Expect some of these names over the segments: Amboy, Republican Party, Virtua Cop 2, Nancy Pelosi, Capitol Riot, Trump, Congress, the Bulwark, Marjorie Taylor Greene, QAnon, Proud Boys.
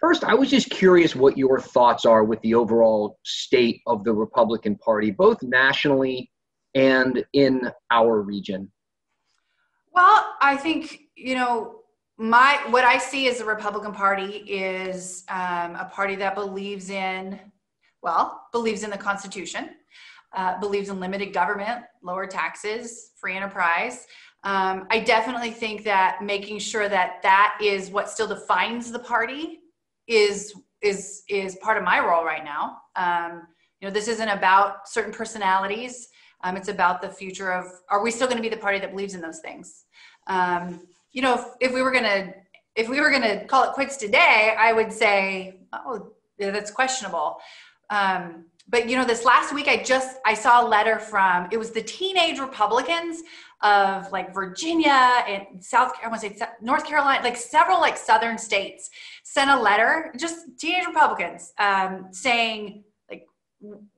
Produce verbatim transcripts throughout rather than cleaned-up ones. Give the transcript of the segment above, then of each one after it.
First, I was just curious what your thoughts are with the overall state of the Republican Party, both nationally and in our region. Well, I think, you know, my what I see as the Republican Party is um, a party that believes in, well, believes in the Constitution, uh, believes in limited government, lower taxes, free enterprise. Um, I definitely think that making sure that that is what still defines the party is is is part of my role right now. Um, you know, this isn't about certain personalities. Um, it's about the future of, are we still going to be the party that believes in those things? Um, you know, if, if we were going to, if we were going to call it quits today, I would say, oh, that's questionable. Um, but you know, this last week, I just, I saw a letter from, it was the teenage Republicans of like Virginia and South, I want to say North Carolina, like several like Southern states sent a letter, just teenage Republicans, um, saying like,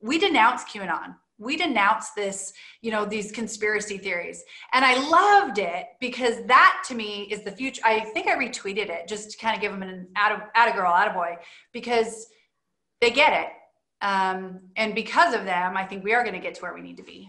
we denounce QAnon. We denounce this, you know, these conspiracy theories. And I loved it because that to me is the future. I think I retweeted it just to kind of give them an atta girl, atta boy, because they get it. Um, and because of them, I think we are going to get to where we need to be.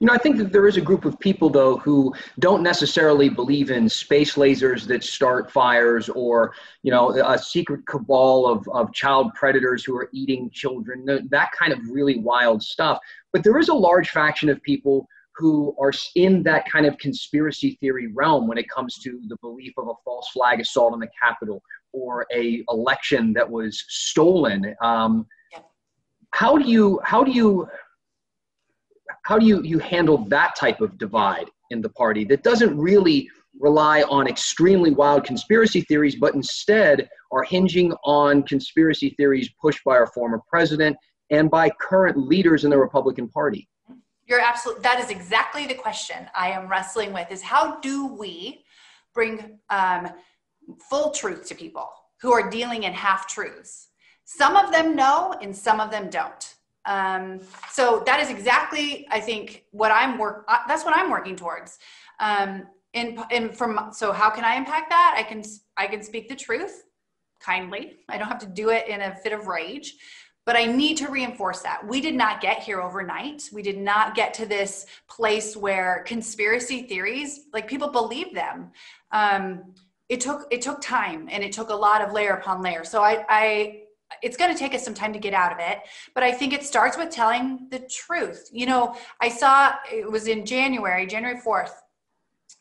You know, I think that there is a group of people, though, who don't necessarily believe in space lasers that start fires or, you know, a secret cabal of, of child predators who are eating children, that kind of really wild stuff. But there is a large faction of people who are in that kind of conspiracy theory realm when it comes to the belief of a false flag assault on the Capitol or a election that was stolen. Um, how do you, how do you... How do you, you handle that type of divide in the party that doesn't really rely on extremely wild conspiracy theories, but instead are hinging on conspiracy theories pushed by our former president and by current leaders in the Republican Party? You're absolutely, that is exactly the question I am wrestling with, is how do we bring um, full truth to people who are dealing in half-truths? Some of them know and some of them don't. Um, so that is exactly, I think what I'm work, uh, that's what I'm working towards. Um, and, and from, so how can I impact that? I can, I can speak the truth kindly. I don't have to do it in a fit of rage, but I need to reinforce that. We did not get here overnight. We did not get to this place where conspiracy theories, like people believe them. Um, it took, it took time and it took a lot of layer upon layer. So I, I, it's going to take us some time to get out of it, but I think it starts with telling the truth. You know, I saw, it was in January, January fourth,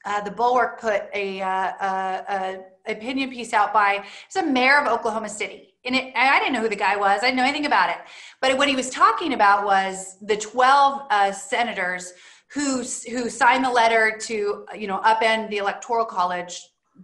uh, the Bulwark put a, uh, a, a opinion piece out by, it's a mayor of Oklahoma City. And it, I didn't know who the guy was. I didn't know anything about it. But what he was talking about was the twelve uh, senators who, who signed the letter to, you know, upend the Electoral College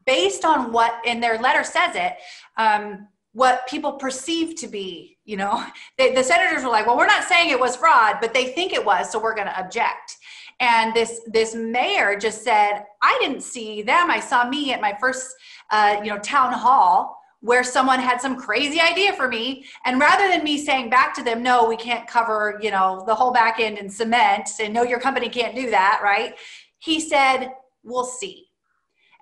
based on what, and their letter says it, um, what people perceive to be, you know, they, the senators were like, well, we're not saying it was fraud, but they think it was, so we're going to object. And this this mayor just said, I didn't see them. I saw me at my first, uh, you know, town hall where someone had some crazy idea for me. And rather than me saying back to them, no, we can't cover, you know, the whole back end in cement and no, your company can't do that, right? He said, we'll see.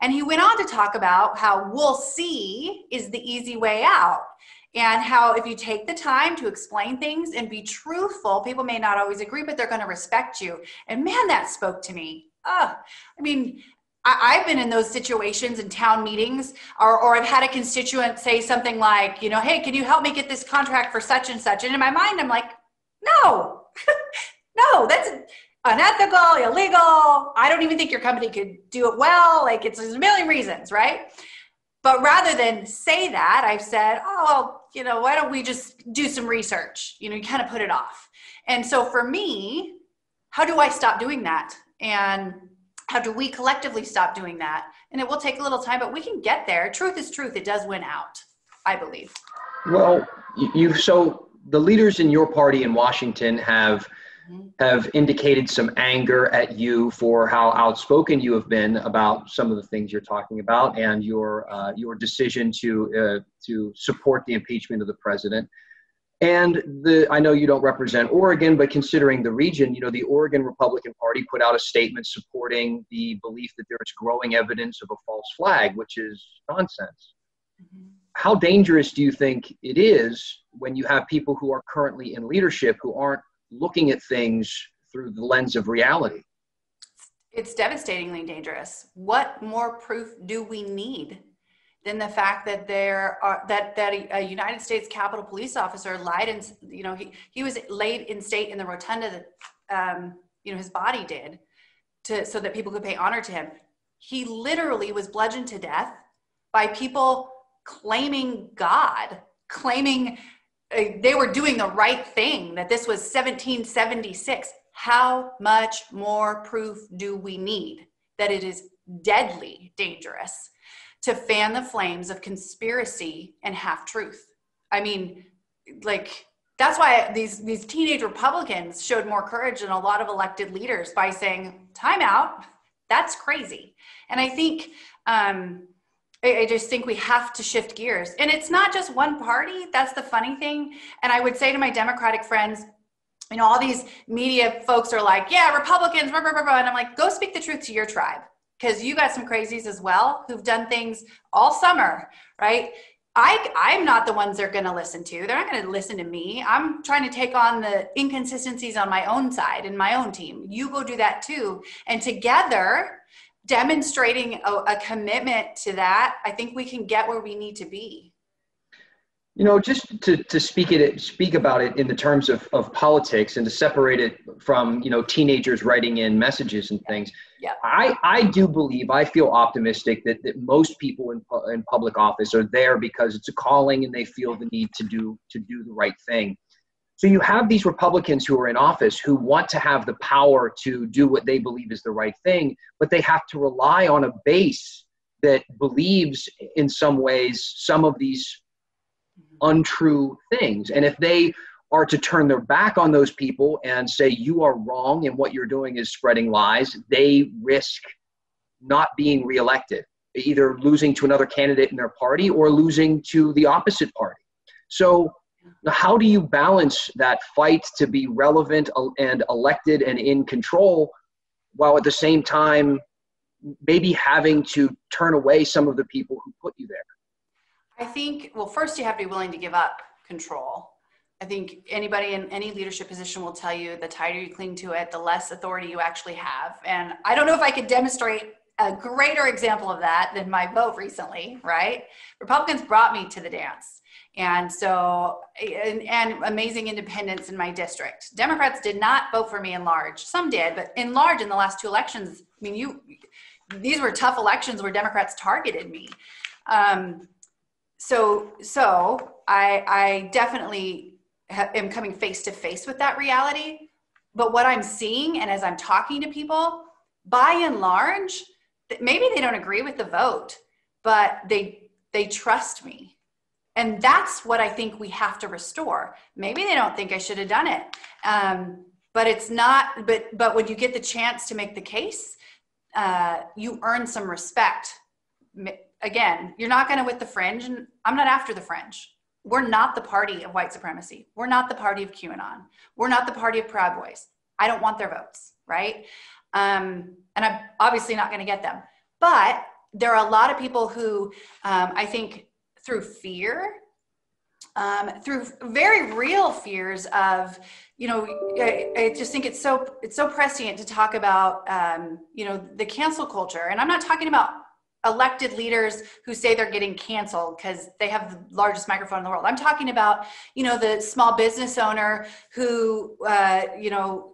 And he went on to talk about how we'll see is the easy way out and how if you take the time to explain things and be truthful, people may not always agree, but they're going to respect you. And man, that spoke to me. Oh, I mean, I, I've been in those situations in town meetings or, or I've had a constituent say something like, you know, hey, can you help me get this contract for such and such? And in my mind, I'm like, no, no, that's unethical, illegal. I don't even think your company could do it well. Like it's there's a million reasons, right? But rather than say that, I've said, oh, you know, why don't we just do some research? You know, you kind of put it off. And so for me, how do I stop doing that? And how do we collectively stop doing that? And it will take a little time, but we can get there. Truth is truth. It does win out, I believe. Well, you, so the leaders in your party in Washington have have indicated some anger at you for how outspoken you have been about some of the things you're talking about and your uh, your decision to uh, to support the impeachment of the president. And the, I know you don't represent Oregon, but considering the region, you know, the Oregon Republican Party put out a statement supporting the belief that there is growing evidence of a false flag, which is nonsense. Mm-hmm. how dangerous do you think it is when you have people who are currently in leadership who aren't looking at things through the lens of reality? It's devastatingly dangerous. What more proof do we need than the fact that there are that that a, a United States Capitol police officer lied, and you know he he was laid in state in the rotunda that um, you know his body did to so that people could pay honor to him. He literally was bludgeoned to death by people claiming God, claiming uh, they were doing the right thing, that this was seventeen seventy-six. How much more proof do we need that it is deadly dangerous to fan the flames of conspiracy and half-truth? I mean, like, that's why these, these teenage Republicans showed more courage than a lot of elected leaders by saying, time out, that's crazy. And I think, um, I, I just think we have to shift gears. And it's not just one party, that's the funny thing. And I would say to my Democratic friends, you know, all these media folks are like, yeah, Republicans, blah, blah, blah, blah. And I'm like, go speak the truth to your tribe, because you got some crazies as well who've done things all summer, right? I, I'm not the ones they're going to listen to. They're not going to listen to me. I'm trying to take on the inconsistencies on my own side and my own team. You go do that too. And together, demonstrating a, a commitment to that, I think we can get where we need to be. You know, just to, to speak it, speak about it in the terms of, of politics, and to separate it from, you know, teenagers writing in messages and things. Yeah. I, I do believe, I feel optimistic that, that most people in in public office are there because it's a calling and they feel the need to do to do the right thing. So you have these Republicans who are in office who want to have the power to do what they believe is the right thing, but they have to rely on a base that believes in some ways some of these untrue things. And if they are to turn their back on those people and say, you are wrong and what you're doing is spreading lies, they risk not being reelected, either losing to another candidate in their party or losing to the opposite party. So how do you balance that fight to be relevant and elected and in control, while at the same time maybe having to turn away some of the people who put you there? I think, well, first you have to be willing to give up control. I think anybody in any leadership position will tell you the tighter you cling to it, the less authority you actually have. And I don't know if I could demonstrate a greater example of that than my vote recently, right? Republicans brought me to the dance. And so, and, and amazing independents in my district. Democrats did not vote for me in large. Some did, but in large in the last two elections, I mean, you, these were tough elections where Democrats targeted me. Um, So, so I, I definitely ha- am coming face to face with that reality, but what I'm seeing, and as I'm talking to people, by and large, th- maybe they don't agree with the vote, but they, they trust me. And that's what I think we have to restore. Maybe they don't think I should have done it. Um, but it's not, but, but when you get the chance to make the case, uh, you earn some respect. Again, you're not going to with the fringe, and I'm not after the fringe. We're not the party of white supremacy. We're not the party of QAnon. We're not the party of Proud Boys. I don't want their votes, right? Um, and I'm obviously not going to get them. But there are a lot of people who um, I think through fear, um, through very real fears of, you know, I, I just think it's so it's so prescient to talk about, um, you know, the cancel culture. And I'm not talking about elected leaders who say they're getting canceled because they have the largest microphone in the world. I'm talking about, you know, the small business owner who, uh, you know,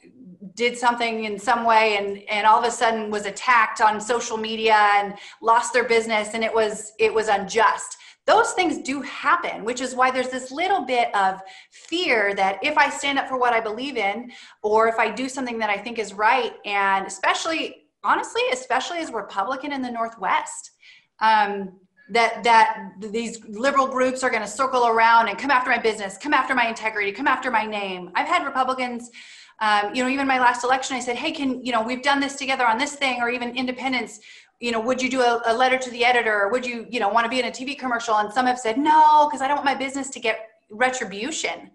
did something in some way and, and all of a sudden was attacked on social media and lost their business. And it was, it was unjust. Those things do happen, which is why there's this little bit of fear that if I stand up for what I believe in, or if I do something that I think is right, and especially honestly, especially as Republican in the Northwest, um, that that these liberal groups are going to circle around and come after my business, come after my integrity, come after my name. I've had Republicans, um, you know, even my last election, I said, hey, can, you know, we've done this together on this thing, or even independents, you know, would you do a, a letter to the editor? Or would you, you know, want to be in a T V commercial? And some have said, no, because I don't want my business to get retribution.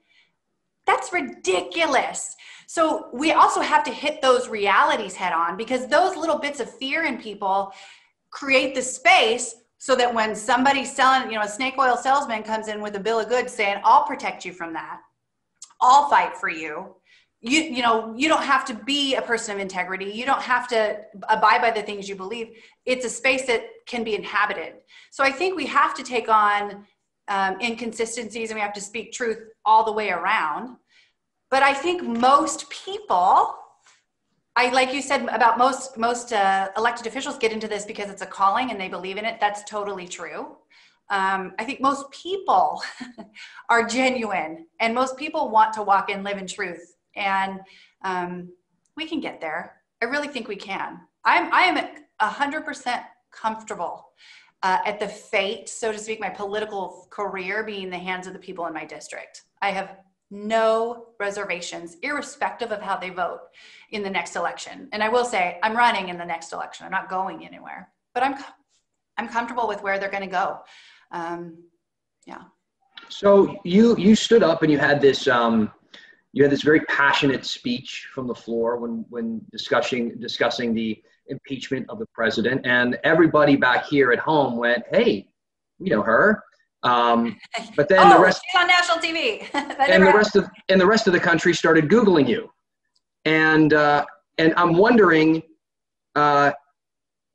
That's ridiculous. So we also have to hit those realities head on, because those little bits of fear in people create the space so that when somebody selling, you know, a snake oil salesman comes in with a bill of goods saying, I'll protect you from that, I'll fight for you. You, you know, you don't have to be a person of integrity. You don't have to abide by the things you believe. It's a space that can be inhabited. So I think we have to take on um, inconsistencies, and we have to speak truth all the way around. But I think most people, I, like you said about most, most uh, elected officials get into this because it's a calling and they believe in it. That's totally true. Um, I think most people are genuine, and most people want to walk and live in truth. And um, we can get there. I really think we can. I'm, I am one hundred percent comfortable uh, at the fate, so to speak, my political career being in the hands of the people in my district. I have no reservations, irrespective of how they vote in the next election. And I will say, I'm running in the next election. I'm not going anywhere, but I'm, I'm comfortable with where they're going to go. Um, yeah. So you, you stood up and you had this, um, you had this very passionate speech from the floor when, when discussing, discussing the impeachment of the president, and everybody back here at home went, hey, we know her. Um, but then oh, the rest she's on national T V. and the rest of, and the rest of the country started Googling you. And, uh, and I'm wondering, uh,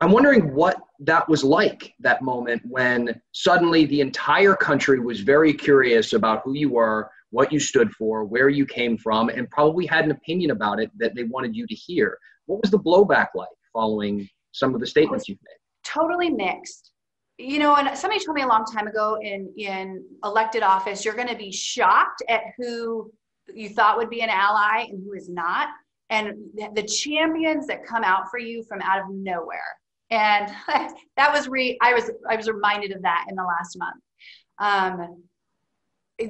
I'm wondering what that was like, that moment when suddenly the entire country was very curious about who you were, what you stood for, where you came from, and probably had an opinion about it that they wanted you to hear. What was the blowback like following some of the statements you've made? Totally mixed. You know, and somebody told me a long time ago, in, in elected office, you're going to be shocked at who you thought would be an ally and who is not, and the champions that come out for you from out of nowhere. And that was re, I was, I was reminded of that in the last month. Um,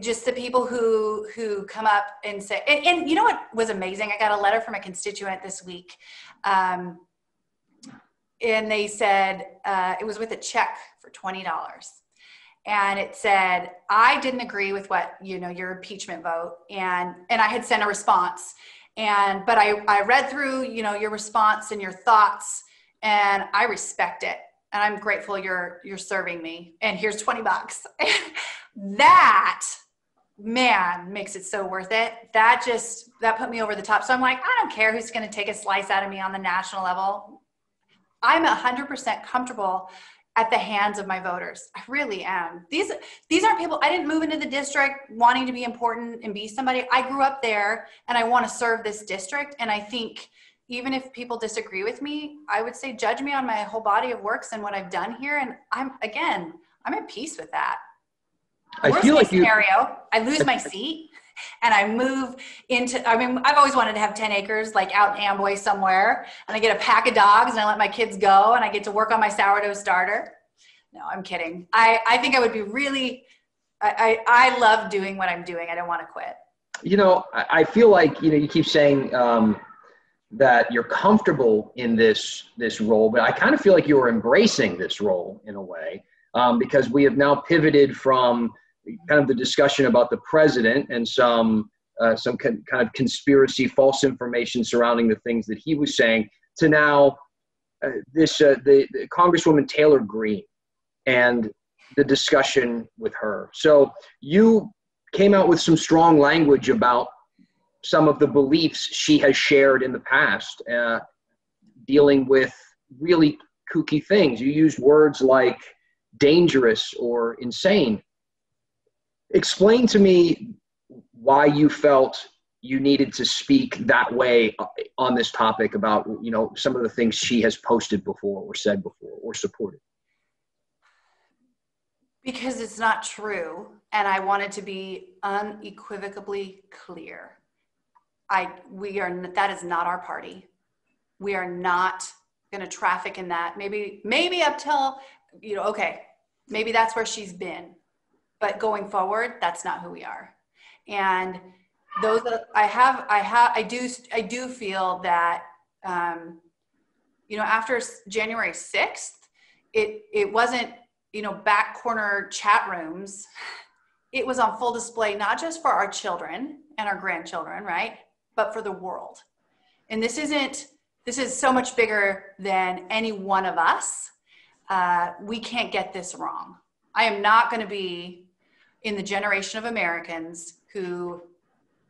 just the people who, who come up and say, and, and you know what was amazing? I got a letter from a constituent this week. Um, and they said, uh, it was with a check for twenty dollars. And it said, I didn't agree with what, you know, your impeachment vote. And, and I had sent a response, and, but I, I read through, you know, your response and your thoughts, and I respect it. And I'm grateful you're, you're serving me, and here's twenty bucks. That, man, makes it so worth it. That just, that put me over the top. So I'm like, I don't care who's going to take a slice out of me on the national level. I'm one hundred percent comfortable at the hands of my voters. I really am. These, these aren't people, I didn't move into the district wanting to be important and be somebody. I grew up there, and I want to serve this district. And I think even if people disagree with me, I would say judge me on my whole body of works and what I've done here. And I'm, again, I'm at peace with that. I Worst feel like scenario, you, I lose my seat and I move into, I mean, I've always wanted to have ten acres, like out in Amboy somewhere, and I get a pack of dogs and I let my kids go and I get to work on my sourdough starter. No, I'm kidding. I, I think I would be really, I, I, I love doing what I'm doing. I don't want to quit. You know, I, I feel like, you know, you keep saying um, that you're comfortable in this, this role, but I kind of feel like you're embracing this role in a way, um, because we have now pivoted from kind of the discussion about the president and some uh, some con- kind of conspiracy, false information surrounding the things that he was saying, to now uh, this uh, the, the Congresswoman Taylor Greene and the discussion with her. So you came out with some strong language about some of the beliefs she has shared in the past, uh, dealing with really kooky things. You used words like dangerous or insane. Explain to me why you felt you needed to speak that way on this topic about, you know, some of the things she has posted before or said before or supported. Because it's not true, and I wanted to be unequivocally clear. I, we are, that is not our party. We are not going to traffic in that. Maybe, maybe up till, you know, okay, maybe that's where she's been. But going forward, that's not who we are. And those that I have, I have, I do, I do feel that, um, you know, after January sixth, it, it wasn't, you know, back corner chat rooms. It was on full display, not just for our children and our grandchildren, right? But for the world. And this isn't, this is so much bigger than any one of us. uh, we can't get this wrong. I am not going to be in the generation of Americans who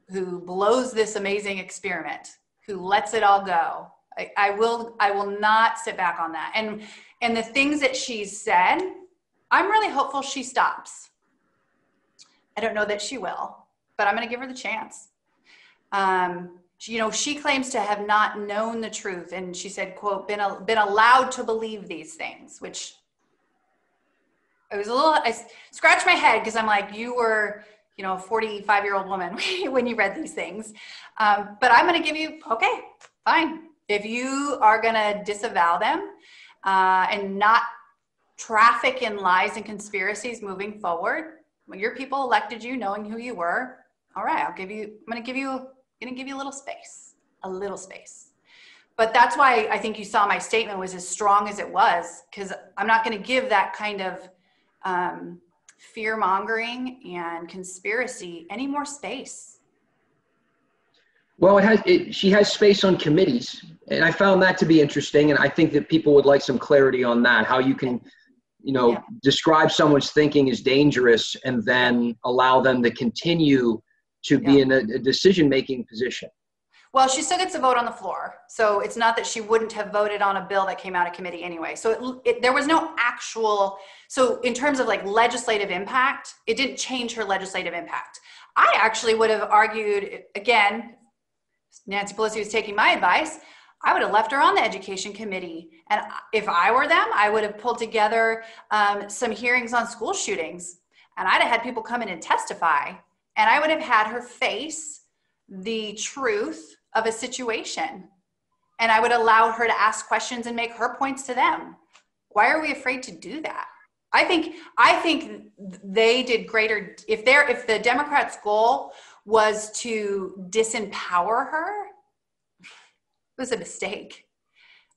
who blows this amazing experiment, who lets it all go. I, I will I will not sit back on that. And and the things that she's said, I'm really hopeful she stops. I don't know that she will, but I'm going to give her the chance. Um, she, you know, she claims to have not known the truth. And she said, quote, been, a, been allowed to believe these things, which I was a little, I scratched my head because I'm like, you were, you know, a forty-five year old woman when you read these things. Um, but I'm going to give you, okay, fine. If you are going to disavow them uh, and not traffic in lies and conspiracies moving forward, when your people elected you knowing who you were, all right, I'll give you, I'm going to give you, going to give you a little space, a little space. But that's why I think you saw my statement was as strong as it was, because I'm not going to give that kind of um, fear mongering and conspiracy any more space. Well, it has, it, she has space on committees, and I found that to be interesting. And I think that people would like some clarity on that, how you can, you know, yeah. describe someone's thinking as dangerous and then allow them to continue to be yeah. in a, a decision-making position. Well, she still gets a vote on the floor. So it's not that she wouldn't have voted on a bill that came out of committee anyway. So it, it, there was no actual, so in terms of like legislative impact, it didn't change her legislative impact. I actually would have argued, again, Nancy Pelosi was taking my advice, I would have left her on the education committee. And if I were them, I would have pulled together um, some hearings on school shootings, and I'd have had people come in and testify. And I would have had her face the truth of a situation. And I would allow her to ask questions and make her points to them. Why are we afraid to do that? I think, I think they did greater, if they're, if the Democrats' goal was to disempower her, it was a mistake.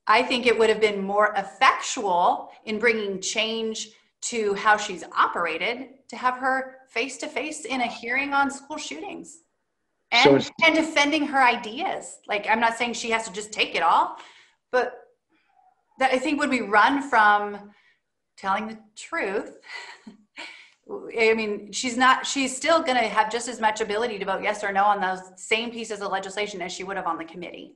I think it would have been more effectual in bringing change to how she's operated to have her face-to-face in a hearing on school shootings and, so and defending her ideas. Like, I'm not saying she has to just take it all, but that I think when we run from telling the truth, I mean, she's not, she's still going to have just as much ability to vote yes or no on those same pieces of legislation as she would have on the committee.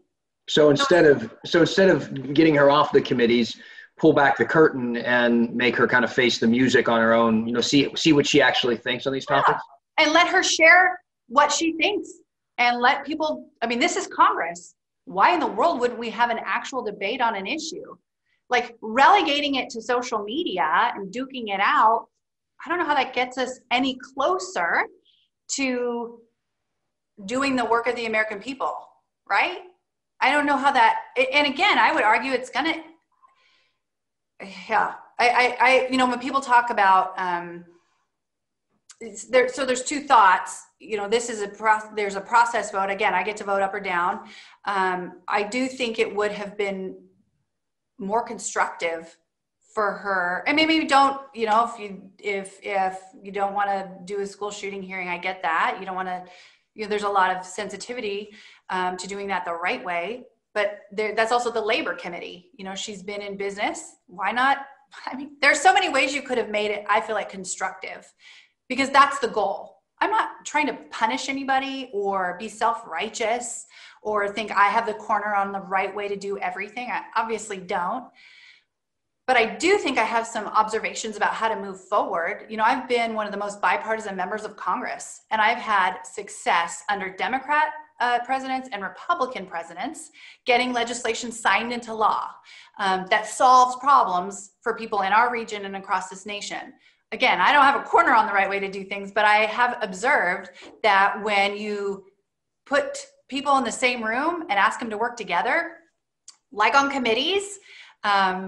So instead of, so instead of getting her off the committees, pull back the curtain and make her kind of face the music on her own, you know, see, see what she actually thinks on these yeah. topics. And let her share what she thinks and let people, I mean, this is Congress. Why in the world wouldn't we have an actual debate on an issue? Like relegating it to social media and duking it out, I don't know how that gets us any closer to doing the work of the American people, right? I don't know how that, and again, I would argue it's gonna, Yeah, I, I, I, you know, when people talk about, um, it's there, so there's two thoughts, you know, this is a process, there's a process vote. Again, I get to vote up or down. Um, I do think it would have been more constructive for her. And maybe you don't, you know, if you, if, if you don't want to do a school shooting hearing, I get that. You don't want to, you know, there's a lot of sensitivity, um, to doing that the right way. But there, that's also the labor committee. You know, she's been in business. Why not? I mean, there's so many ways you could have made it, I feel like, constructive, because that's the goal. I'm not trying to punish anybody or be self-righteous or think I have the corner on the right way to do everything. I obviously don't. But I do think I have some observations about how to move forward. You know, I've been one of the most bipartisan members of Congress, and I've had success under Democrat Uh, presidents and Republican presidents getting legislation signed into law um, that solves problems for people in our region and across this nation. Again, I don't have a corner on the right way to do things, but I have observed that when you put people in the same room and ask them to work together, like on committees, um,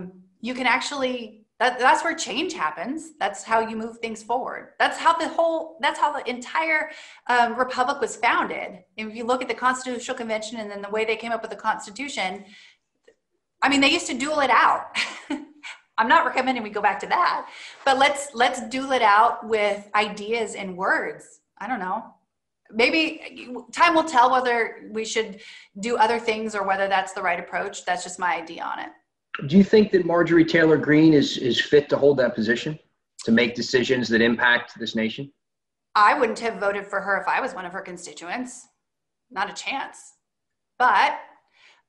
you can actually, that, that's where change happens. That's how you move things forward. That's how the whole, that's how the entire um, republic was founded. And if you look at the Constitutional Convention and then the way they came up with the Constitution, I mean, they used to duel it out. I'm not recommending we go back to that, but let's, let's duel it out with ideas and words. I don't know. Maybe time will tell whether we should do other things or whether that's the right approach. That's just my idea on it. Do you think that Marjorie Taylor Greene is, is fit to hold that position, to make decisions that impact this nation? I wouldn't have voted for her if I was one of her constituents. Not a chance. But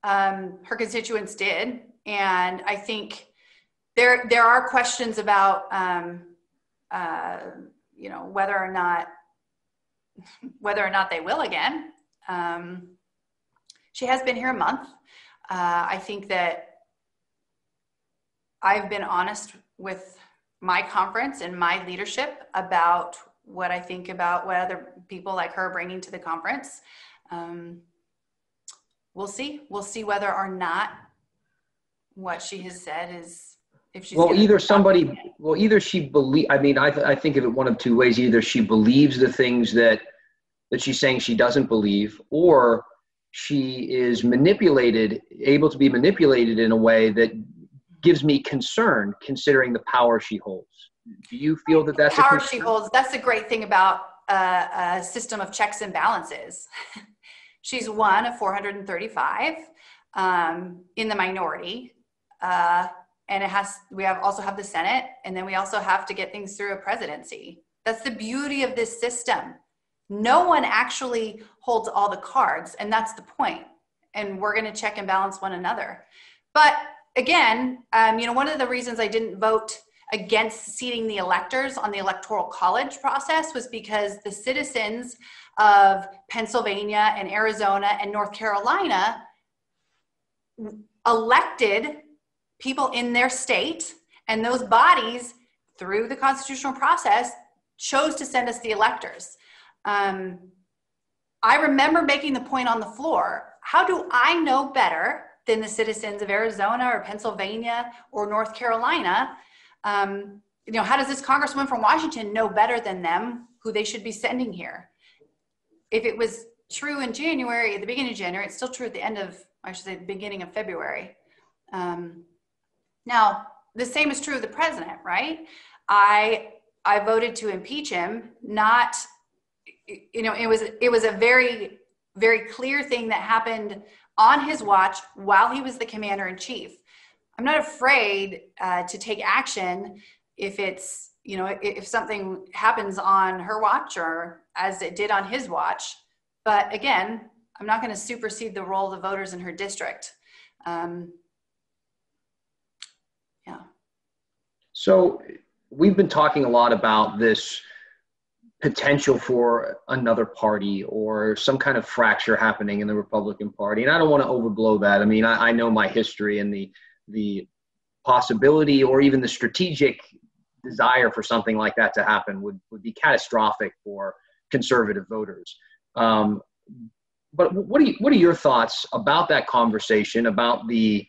um, her constituents did. And I think there, there are questions about, um, uh, you know, whether or not, whether or not they will again. Um, she has been here a month. Uh, I think that I've been honest with my conference and my leadership about what I think about what other people like her are bringing to the conference. Um, we'll see. We'll see whether or not what she has said is, if she's well, either somebody, well, either she believe. I mean, I, th- I think of it one of two ways. Either she believes the things that that she's saying she doesn't believe, or she is manipulated, able to be manipulated in a way that gives me concern, considering the power she holds. Do you feel that that's the power she holds? That's the great thing about uh, a system of checks and balances. She's one of four hundred thirty-five um, in the minority, uh, and it has. We have also have the Senate, and then we also have to get things through a presidency. That's the beauty of this system. No one actually holds all the cards, and that's the point. And we're going to check and balance one another. But again, um, you know, one of the reasons I didn't vote against seating the electors on the electoral college process was because the citizens of Pennsylvania and Arizona and North Carolina elected people in their state, and those bodies, through the constitutional process, chose to send us the electors. Um, I remember making the point on the floor, how do I know better than the citizens of Arizona or Pennsylvania or North Carolina? Um, you know, how does this congresswoman from Washington know better than them who they should be sending here? If it was true in January, at the beginning of January, it's still true at the end of, I should say, the beginning of February. Um, now, the same is true of the president, right? I I voted to impeach him, not, you know, it was it was a very, very clear thing that happened on his watch while he was the commander in chief. I'm not afraid uh, to take action if it's, you know, if, if something happens on her watch or as it did on his watch. But again, I'm not going to supersede the role of the voters in her district. Um, yeah. So we've been talking a lot about this potential for another party or some kind of fracture happening in the Republican Party. And I don't want to overblow that. I mean, I, I know my history and the the possibility or even the strategic desire for something like that to happen would, would be catastrophic for conservative voters. Um, but what are you, what are your thoughts about that conversation, about the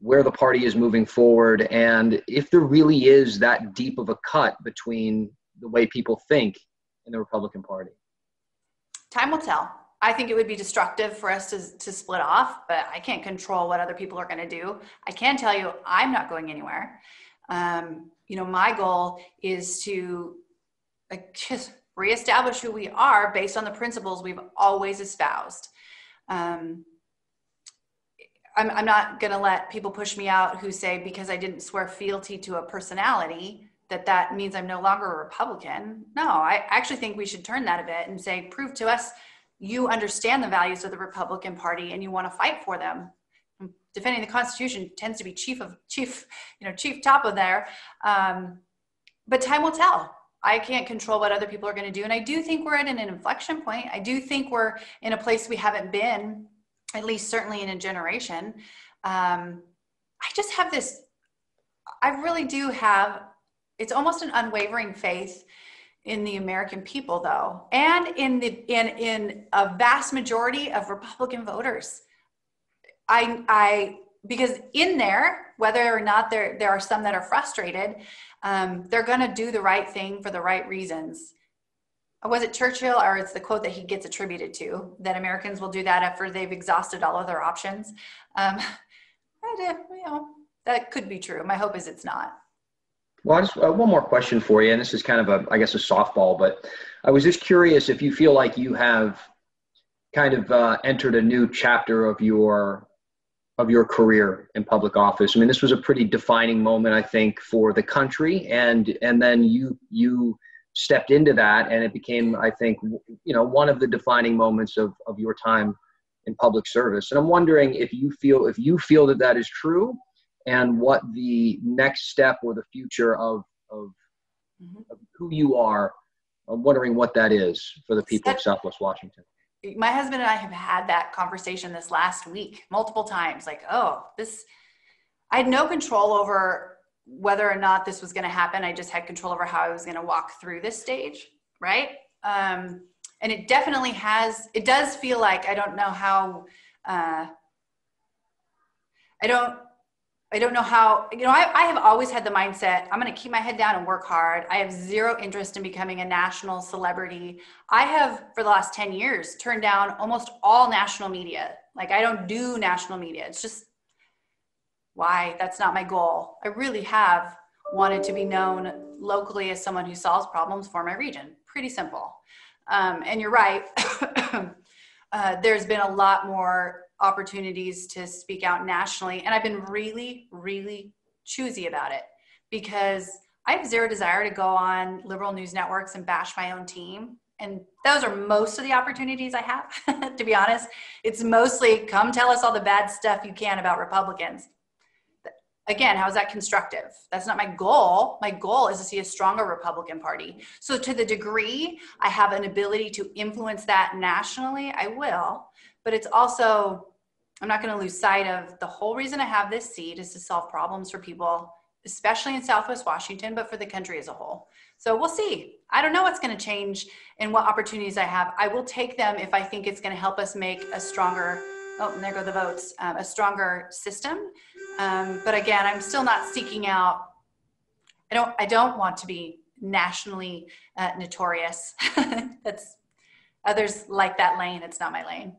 where the party is moving forward, and if there really is that deep of a cut between the way people think in the Republican Party? Time will tell. I think it would be destructive for us to, to split off, but I can't control what other people are going to do. I can tell you I'm not going anywhere. Um, you know, my goal is to like, just reestablish who we are based on the principles we've always espoused. Um, I'm, I'm not going to let people push me out who say, because I didn't swear fealty to a personality, that that means I'm no longer a Republican. No, I actually think we should turn that a bit and say, prove to us you understand the values of the Republican Party and you want to fight for them. Defending the Constitution tends to be chief of chief, you know, chief top of there. Um, but time will tell. I can't control what other people are going to do. And I do think we're at an inflection point. I do think we're in a place we haven't been, at least certainly in a generation. Um, I just have this, I really do have, it's almost an unwavering faith in the American people, though, and in the in in a vast majority of Republican voters. I I because in there, whether or not there there are some that are frustrated, um, they're going to do the right thing for the right reasons. Was it Churchill, or it's the quote that he gets attributed to, that Americans will do that after they've exhausted all other options? Um, I you know, that could be true. My hope is it's not. Well, I just uh, one more question for you, and this is kind of a, I guess, a softball, but I was just curious if you feel like you have kind of uh, entered a new chapter of your of your career in public office. I mean, this was a pretty defining moment, I think, for the country. And, and then you, you stepped into that, and it became, I think, you know, one of the defining moments of, of your time in public service. And I'm wondering if you feel, if you feel that that is true, and what the next step or the future of, of, mm-hmm. of who you are, I'm wondering what that is for the people of Southwest Washington. My husband and I have had that conversation this last week, multiple times, like, oh, this, I had no control over whether or not this was going to happen. I just had control over how I was going to walk through this stage. Right. Um, and it definitely has, it does feel like, I don't know how, uh, I don't, I don't know how, you know, I, I have always had the mindset, I'm going to keep my head down and work hard. I have zero interest in becoming a national celebrity. I have, for the last ten years, turned down almost all national media. Like, I don't do national media. It's just, why? That's not my goal. I really have wanted to be known locally as someone who solves problems for my region. Pretty simple. Um, and you're right. uh, there's been a lot more opportunities to speak out nationally. And I've been really, really choosy about it, because I have zero desire to go on liberal news networks and bash my own team. And those are most of the opportunities I have, to be honest. It's mostly, come tell us all the bad stuff you can about Republicans. Again, how is that constructive? That's not my goal. My goal is to see a stronger Republican Party. So to the degree I have an ability to influence that nationally, I will. But it's also, I'm not going to lose sight of the whole reason I have this seat is to solve problems for people, especially in Southwest Washington, but for the country as a whole. So we'll see. I don't know what's going to change and what opportunities I have. I will take them if I think it's going to help us make a stronger, oh, and there go the votes, um, a stronger system. Um, but again, I'm still not seeking out, I don't, I don't want to be nationally uh, notorious. That's, others like that lane. It's not my lane.